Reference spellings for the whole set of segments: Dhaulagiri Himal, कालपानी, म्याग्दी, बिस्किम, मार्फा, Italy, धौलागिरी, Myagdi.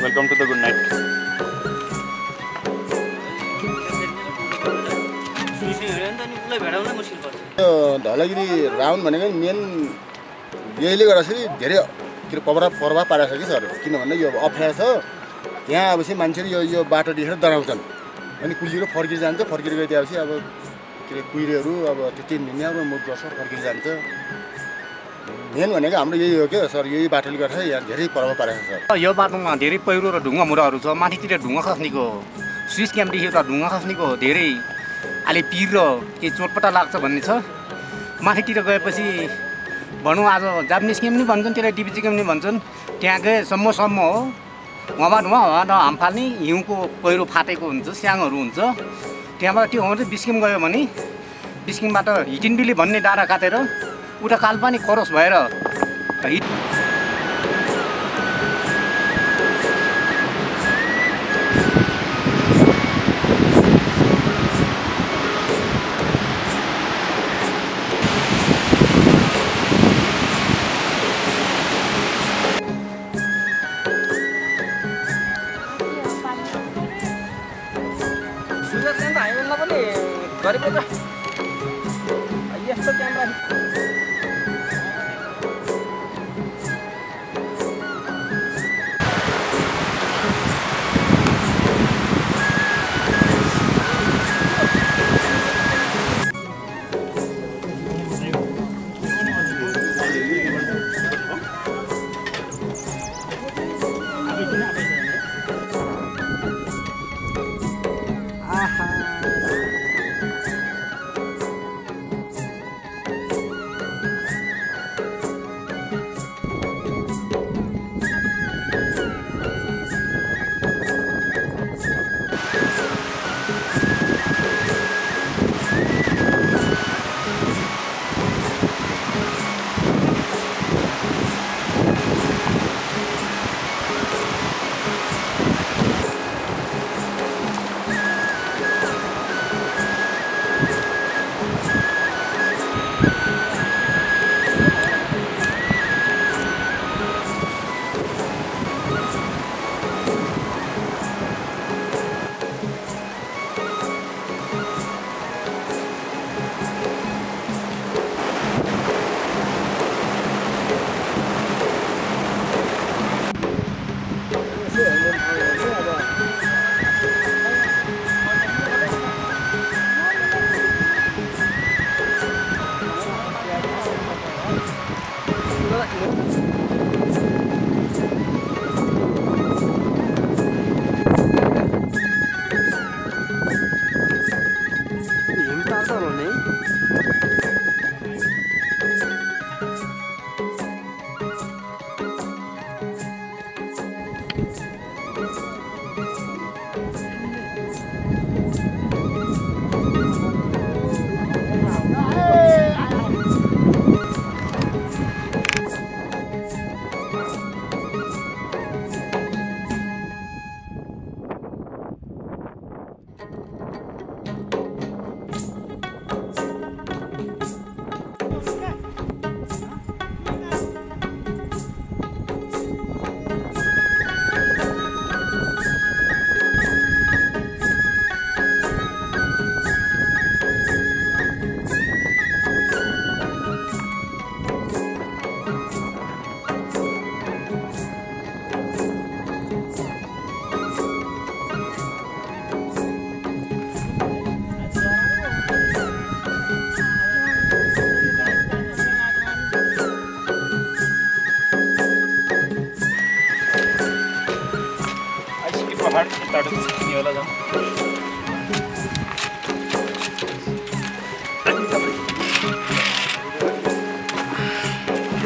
Welcome to the good night. धौलागिरी round भनेको main यसले गर्दाखेरि धेरै प्रभाव पारेको छ कि सर, किनभने यो अप्ठ्यारो छ यहाँ। अब चाहिँ मान्छेहरू यो बाटो देखेर डराउँछन् अनि कुहिरो फर्किएर जान्छ। फर्किएर गएपछि अब के कुहिरोहरू अब त्यो 3 दिन अब मुख गर्छ, फर्किएर जान्छ। मेन भनेको हाम्रो यही हो क्या सर, यही बाटोले गर्दा यहाँ धेरै प्रभाव पारेको छ। यो बाटोमा धेरै पहिरो र ढुङ्गा मुराहरू छ, माथितिर ढुङ्गा खस्नेको स्विच क्याम्पदेखि एउटा ढुङ्गा खस्नेको धेरै अहिले पिर र के चोटपटा लाग्छ भन्ने छ। माथितिर गएपछि भनौँ आज जापानिज गेम पनि भन्छन्, त्यसलाई डिबिजी गेम पनि भन्छन्। त्यहाँ गएसम्म हो उहाँबाट उहाँ हाम फाल्ने हिउँको पहिरो फाटेको हुन्छ, स्याङहरू हुन्छ। त्यहाँबाट त्यो हो चाहिँ बिस्किम गयो भने बिस्किमबाट हिटिन्डुली भन्ने डाँडा काटेर उता कालपानी क्रस भएर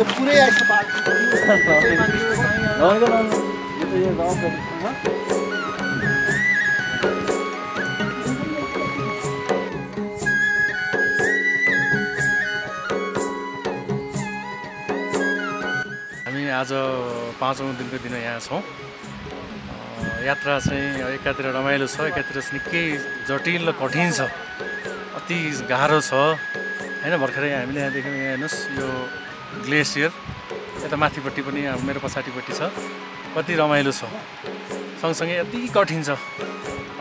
को पूरे हामी आज 5औं दिनको दिन यहाँ छौं। यात्रा चाहिँ एकातिर रमाइलो छ, एकातिर निकै जटिल र कठिन छ, अति गाह्रो छ हैन। भर्खरै हामीले यहाँ देख्यौँ, यहाँ हेर्नुस् यो ग्लेसियर, यता माथिपट्टि पनि मेरो पछाडिपट्टि छ। कति रमाइलो छ, सँगसँगै यति कठिन छ।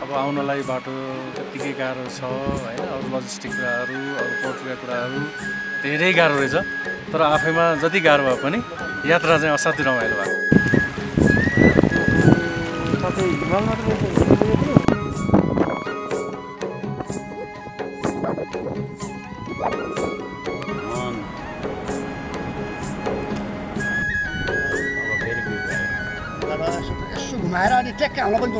अब आउनलाई बाटो त्यत्तिकै गाह्रो छ हैन। अरू लजिस्टिक कुराहरू, अरू पोर्टका कुराहरू धेरै गाह्रो रहेछ, तर आफैमा जति गाह्रो भए पनि यात्रा चाहिँ असाध्यै रमाइलो भयो। घुमाएर अनि ट्याक्क हाल्न पनि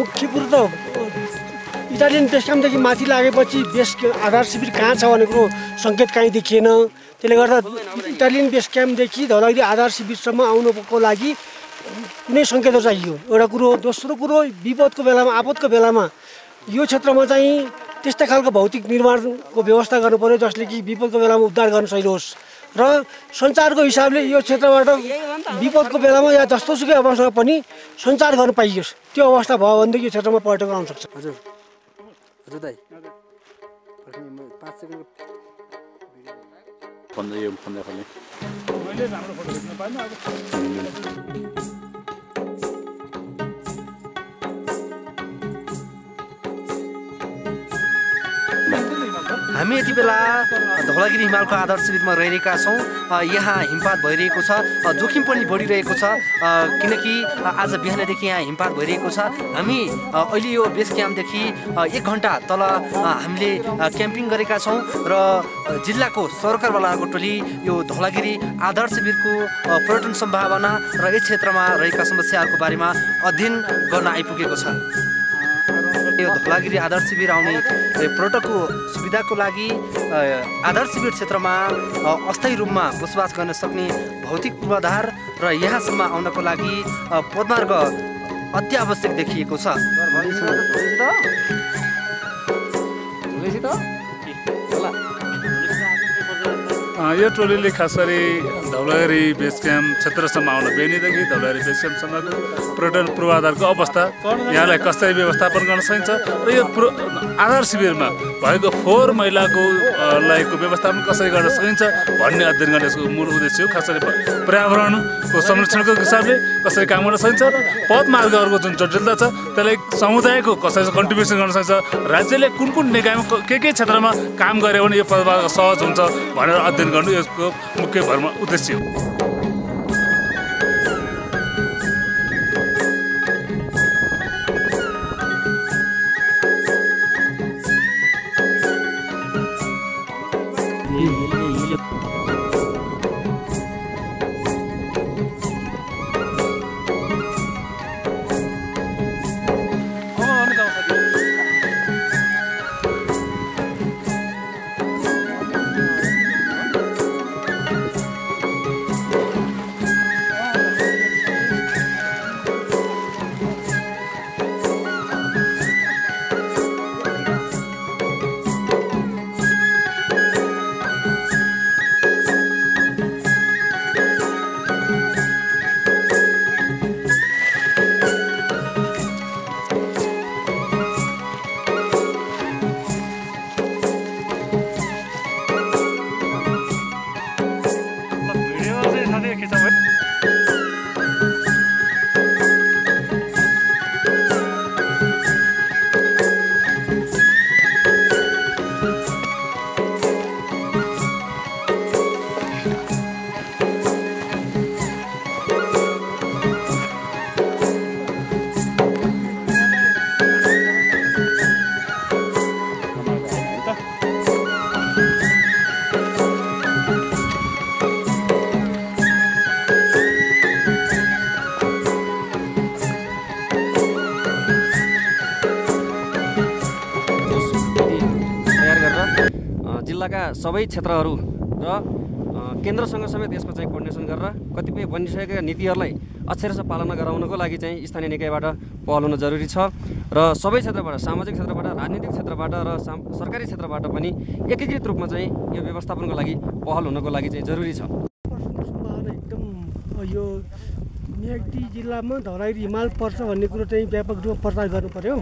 मुख्य कुरो त इटालियन बेसक्याम्पदेखि माथि लागेपछि बेस आधार शिविर कहाँ छ भन्ने कुरो सङ्केत कहीँ देखिएन। त्यसले गर्दा इटालियन बेसक्याम्पदेखि धौलागिरी आधार शिविरसम्म आउनुको लागि कुनै सङ्केतहरू चाहियो, एउटा कुरो। दोस्रो कुरो, विपदको बेलामा, आपदको बेलामा यो क्षेत्रमा चाहिँ त्यस्तै खालको भौतिक निर्माणको व्यवस्था गर्नुपर्यो जसले कि विपदको बेलामा उद्धार गर्न सकियोस्। र सञ्चारको हिसाबले यो क्षेत्रबाट विपदको बेलामा या जस्तोसुकै अवस्थामा पनि सञ्चार गर्न पाइयोस्। त्यो अवस्था भयो भनेदेखि यो क्षेत्रमा पर्यटक आउन सक्छ। हजुर हजुर दाइ, 5 सेकेन्ड हामी यति बेला धौलागिरी हिमालको आदर्श शिविरमा रहिरहेका छौँ। यहाँ हिमपात भइरहेको छ, जोखिम पनि बढिरहेको छ किनकि आज बिहानदेखि यहाँ हिमपात भइरहेको छ। हामी अहिले यो बेस क्याम्पदेखि 1 घन्टा तल हामीले क्याम्पिङ गरेका छौँ र जिल्लाको सरकारवालाको टोली यो धौलागिरी आदर्श शिविरको पर्यटन सम्भावना र यस क्षेत्रमा रहेका समस्याहरूको बारेमा अध्ययन गर्न आइपुगेको छ। धौलागिरी आदर्श शिविर आउने पर्यटकको सुविधाको लागि आदर्श शिविर क्षेत्रमा अस्थायी रूपमा बसोबास गर्न सक्ने भौतिक पूर्वाधार र यहाँसम्म आउनको लागि पदमार्ग अत्यावश्यक देखिएको छ। यो टोलीले खास गरी धौलागिरी बेस क्याम्प क्षेत्रसम्म आउन बेनीदेखि धौलागिरी बेस क्याम्पसम्मको पर्यटन पूर्वाधारको अवस्था यहाँलाई कसरी व्यवस्थापन गर्न सकिन्छ र यो आधार शिविरमा भएको फोहोर मैलाको लायकको व्यवस्थापन कसरी गर्न सकिन्छ भन्ने अध्ययन गर्ने यसको मूल उद्देश्य हो। खास गरी पर्यावरणको संरक्षणको हिसाबले कसरी काम गर्न सकिन्छ र पदमार्गहरूको जुन जटिलता छ त्यसलाई समुदायको कसरी कन्ट्रिब्युसन गर्न सकिन्छ, राज्यले कुन कुन निकायमा के क्षेत्रमा काम गर्यो भने यो पदमार्ग सहज हुन्छ भनेर अध्ययन गर्नु यसको मुख्य भरमा उद्देश्य हो। जिल्लाका सबै क्षेत्रहरू र केन्द्रसँग समेत यसको चाहिँ कोर्डिनेसन गरेर कतिपय बनिसकेका नीतिहरूलाई अक्षरशः पालना गराउनको लागि चाहिँ स्थानीय निकायबाट पहल हुन जरुरी छ र सबै क्षेत्रबाट, सामाजिक क्षेत्रबाट, राजनीतिक क्षेत्रबाट र सरकारी क्षेत्रबाट पनि एकीकृत रूपमा चाहिँ यो व्यवस्थापनको लागि पहल हुनको लागि चाहिँ जरुरी छ। एकदम यो म्याग्दी जिल्लामा धौलागिरी हिमाल पर्छ भन्ने कुरो चाहिँ व्यापक रूपमा प्रचार गर्नुपर्यो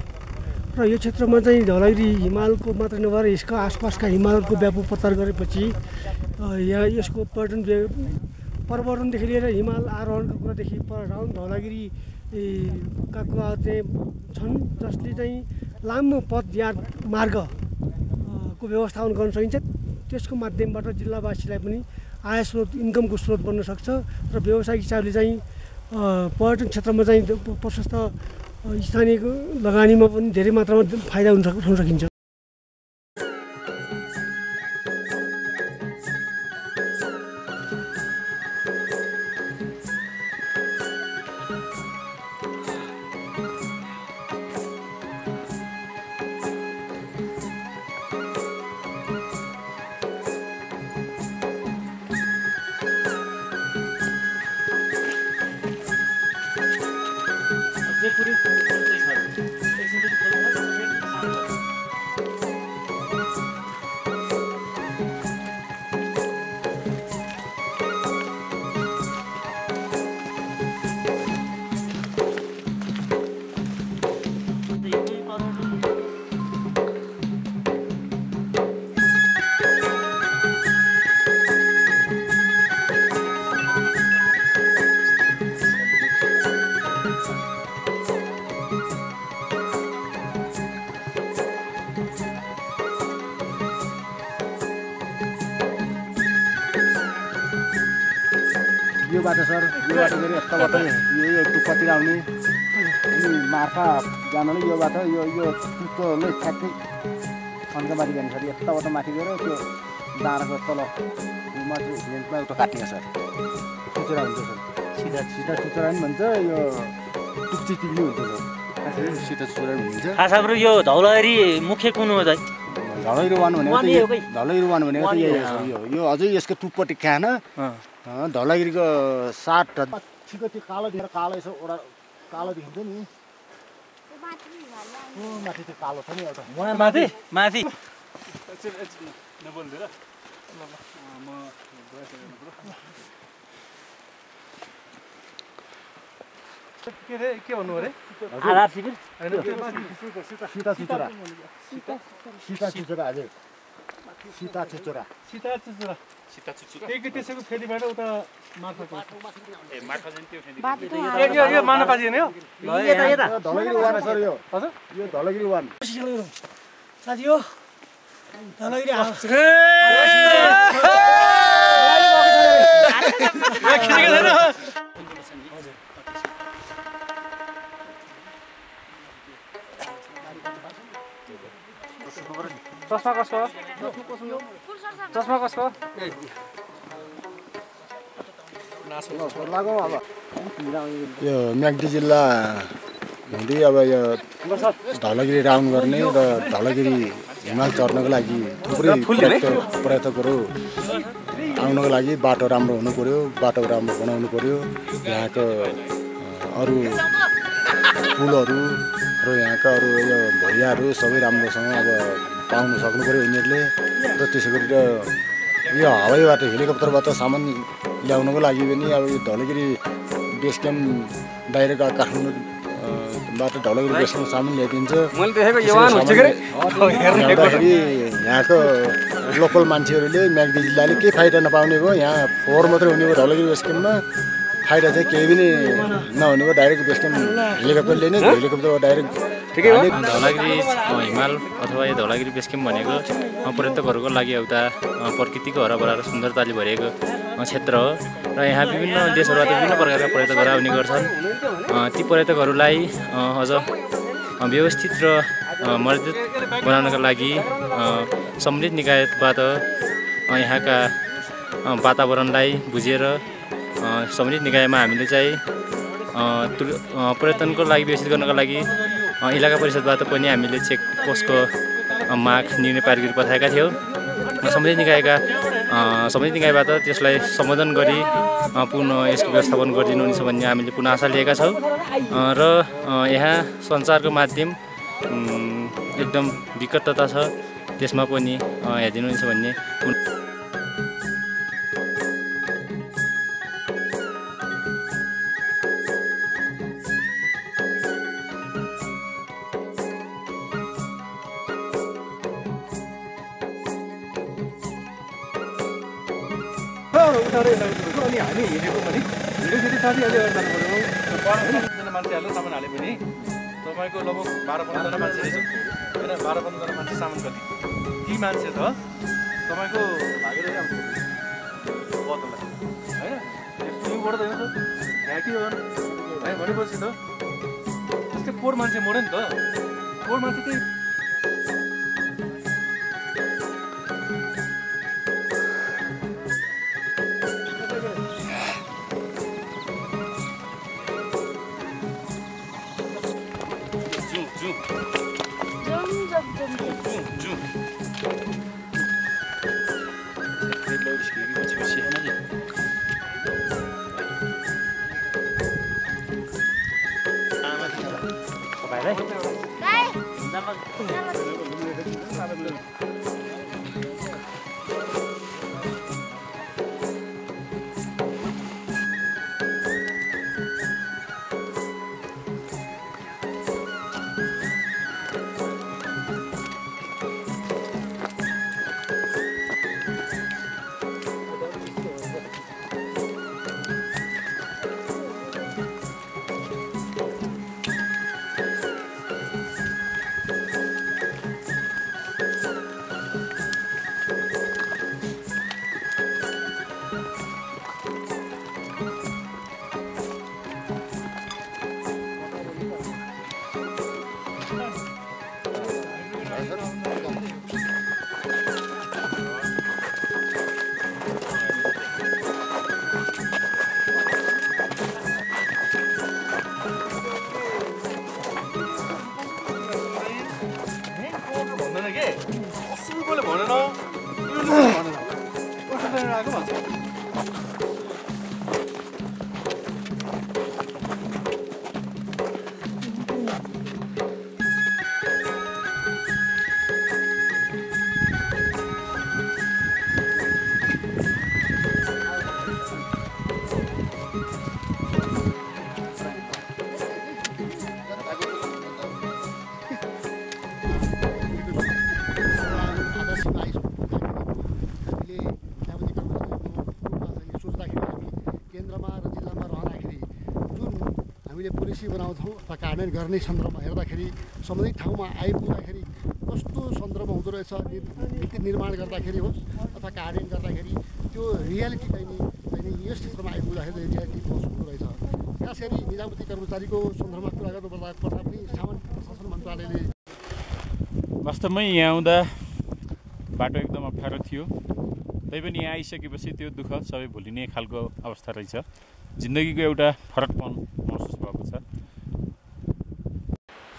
र यो क्षेत्रमा चाहिँ धौलागिरी हिमालको मात्र नभएर यसको आसपासका हिमालहरूको व्यापक प्रचार गरेपछि यहाँ यसको पर्यटन पर्यावरणदेखि लिएर हिमाल आरोहणको कुरादेखि राउन्ड धौलागिरीका कुरा चाहिँ छन् जसले चाहिँ लामो पदयात्रा मार्गको व्यवस्थापन गर्न सकिन्छ। त्यसको माध्यमबाट जिल्लावासीलाई पनि आय स्रोत, इन्कमको स्रोत बन्न सक्छ र व्यावसायिक हिसाबले चाहिँ पर्यटन क्षेत्रमा चाहिँ प्रशस्त स्थानीयको लगानीमा पनि धेरै मात्रामा फाइदा हुन सकिन्छ। यो बाटो सर यो बाटो गरी यस्तो बाटो यो टुप्पातिर आउने अनि मार्फा जानले यो बाटो यो यो टुप्पोले ठ्याक्कै खन्काबारी जान्छ सर यस्तो बाटो माथि गएर त्यो दाराको तल माथि लेन्थमा एउटा काटिन्छ सर चुचरा हुन्छ सर सिधा सिधा चुचरा नि भन्छ यो टुक्ची तिब्ली हुन्छ सर खासै सिधा चुचरा हुन्छ खास हाम्रो यो धौलागिरी मुख्य कुन हो दाइ धौलागिरी रुवान भनेको यो अझै यसको टुप्पटी खान धौलागिरी को 60 पछिको त्यो कालो यसो ओडा कालो देखिन्छ नि ओ माथि त्यो कालो छ नि एउटा मोहर माथि माथि नबोल दे र म गएछ के भन्नु अरे आधा शिविर सीता चुचुरा एक त्यसको फेदीबाट उता मार्फा जन्त्यो फेदी यो मानपाजी हैन यो यता धौलागिरी वान सर यो हजुर यो धौलागिरी वान साथीहरु धौलागिरी आ चस्मा कसको यो म्याग्दी जिल्ला हुँदै अब यो धौलागिरी राउन्ड गर्ने र धौलागिरी हिमाल चढ्नको लागि थुप्रै पर्यटकहरू आउनको लागि बाटो राम्रो हुनु पर्यो बाटो राम्रो बनाउनु पर्यो यहाँको अरू पुलहरू र यहाँका अरू यो भैयाहरू सबै राम्रोसँग अब पाउन सक्नु पर्यो उनीहरूले र त्यसै गरी यो हवाईबाट हेलिकप्टरबाट सामान ल्याउनको लागि पनि अब यो धौलागिरी बेस क्याम्प बाहिरका काठमाडौँबाट धौलागिरी बेस क्याम्प सामान ल्याइदिन्छ यहाँको लोकल मान्छेहरूले म्याग्दी जिल्लाले केही फाइदा नपाउने भयो यहाँ फोहोर मात्रै हुने भयो धौलागिरी बेस क्याम्पमा फाइदा चाहिँ केही पनि नहुने भयो डाइरेक्ट बेस क्याम्प हेलिकप्टरले नै हेलिकप्टरबाट डाइरेक्ट ठिकै हो। धौलागिरी हिमाल अथवा यो धौलागिरी बेस क्याम्प भनेको पर्यटकहरूको लागि एउटा प्रकृतिको हराभरा र सुन्दरताले भरिएको क्षेत्र हो र यहाँ विभिन्न देशहरूबाट विभिन्न प्रकारका पर्यटकहरू आउने गर्छन्। ती पर्यटकहरूलाई अझ व्यवस्थित र मर्यादित बनाउनका लागि सम्मिलित निकायबाट यहाँका वातावरणलाई बुझेर सम्मिलित निकायमा हामीले चाहिँ पर्यटनको लागि व्यवस्थित गर्नका लागि इलाका परिषदबाट पनि हामीले चेक पोस्टको माग निर्णय पारित गरी पठाएका थियौँ। सम्बन्धित निकायबाट त्यसलाई सम्बोधन गरी पुनः यसको व्यवस्थापन गरिदिनुहुन्छ भन्ने हामीले पुनः आशा लिएका छौँ र यहाँ सञ्चारको माध्यम एकदम विकटता छ त्यसमा पनि हेरिदिनुहुन्छ भन्ने हामी हिँडेको पनि हिँड्दाखेरि साथी अहिले गर्दा पऱ्यो मान्छेहरूले सामान हाल्यो भने तपाईँको लगभग 12-15 मान्छे रहेछ होइन 12-15 मान्छे सामान कति ती मान्छे त तपाईँको भागेर आउँछ होइन योबाट त ढ्याकी हो भनेपछि त त्यस्तै 4 मान्छे मर्यो नि त 4 मान्छे त्यही हामीले पोलिसी बनाउँथौँ अथवा कार्यान्वयन गर्ने सन्दर्भमा हेर्दाखेरि सम्बन्धित ठाउँमा आइपुग्दाखेरि कस्तो सन्दर्भ हुँदो रहेछ, नीति निर्माण गर्दाखेरि होस् अथवा कार्यान्वयन गर्दाखेरि त्यो रियालिटी चाहिँ नि यो क्षेत्रमा आइपुग्दाखेरि रियालिटी हुँदो रहेछ। खास गरी निजामती कर्मचारीको सन्दर्भमा कुरा गर्नुपर्दा पनि सामान्य प्रशासन मन्त्रालयले वास्तवमै यहाँ आउँदा बाटो एकदम अप्ठ्यारो थियो, तैपनि यहाँ आइसकेपछि त्यो दुःख सबै भुलिने खालको अवस्था रहेछ। जिन्दगीको एउटा फरकपन महसुस भएको छ।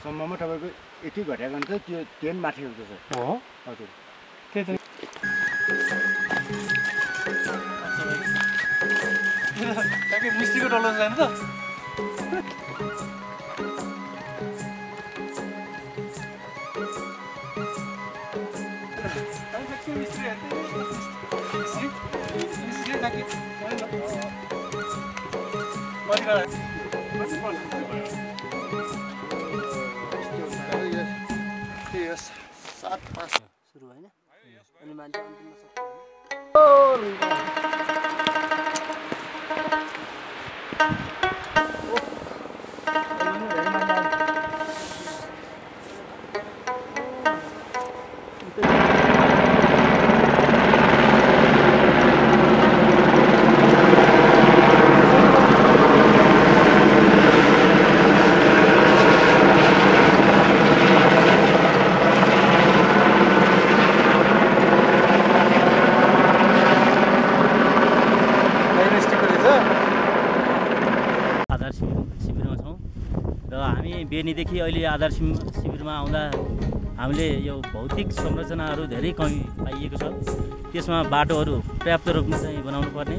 सम्ममा तपाईको यति घटेको हुन्छ त्यो 10 माथि हुन्छ सर। हो हजुर, त्यही त ताकि मिस्टीको डल्लो छैन त। बेनीदेखि अहिले आधार शिविरमा आउँदा हामीले यो भौतिक संरचनाहरू धेरै कमी पाइएको छ। त्यसमा बाटोहरू पर्याप्त रूपमा चाहिँ बनाउनु पर्ने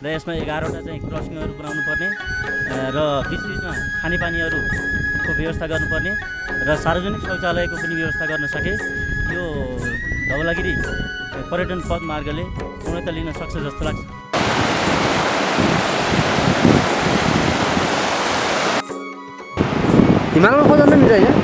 र यसमा 11वटा चाहिँ क्रसिङहरू बनाउनु पर्ने र बिचबिचमा खानेपानीहरूको व्यवस्था गर्नुपर्ने र सार्वजनिक शौचालयको पनि व्यवस्था गर्न सके यो धौलागिरी पर्यटन पदमार्गले पूर्णता लिन सक्छ जस्तो लाग्छ। हिमालमा खोज्नु मिल्छ हैन?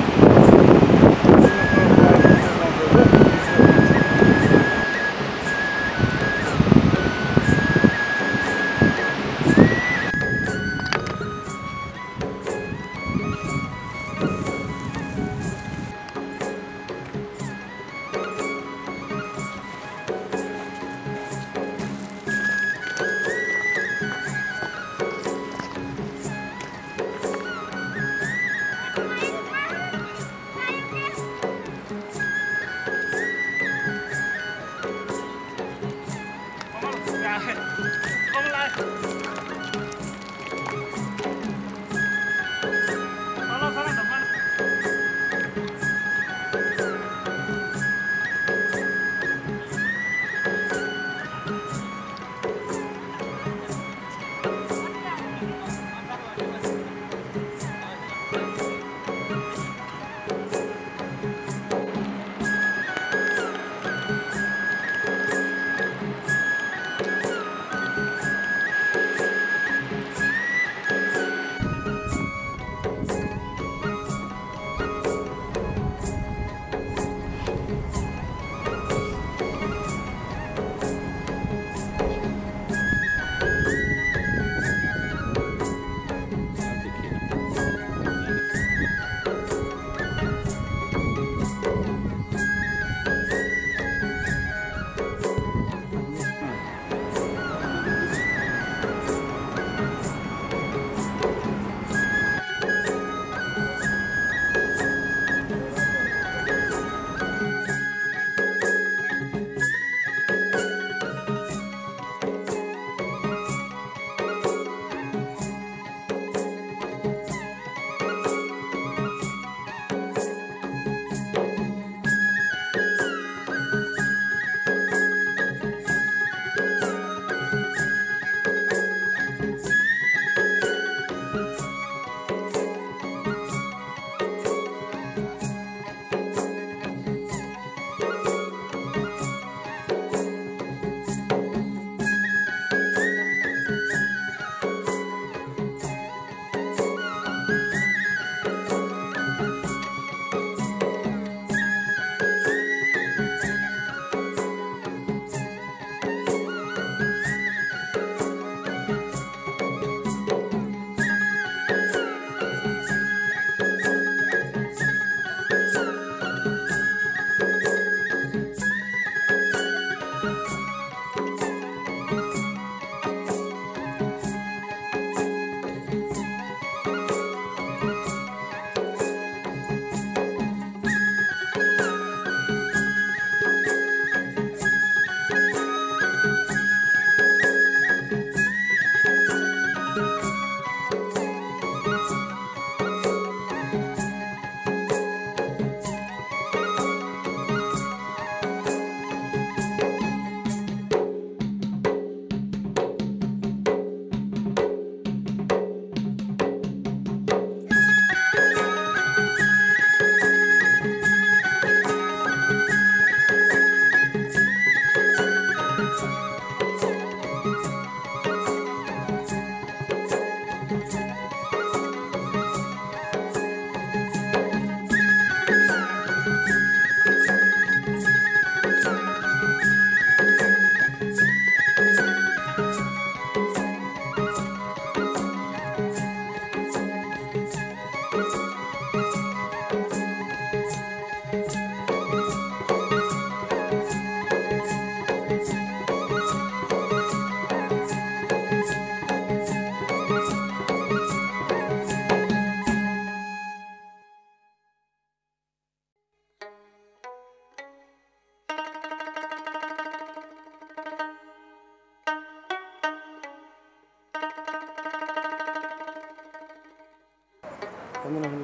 जमीन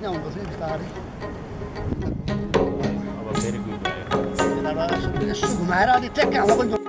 क्या घुमाएर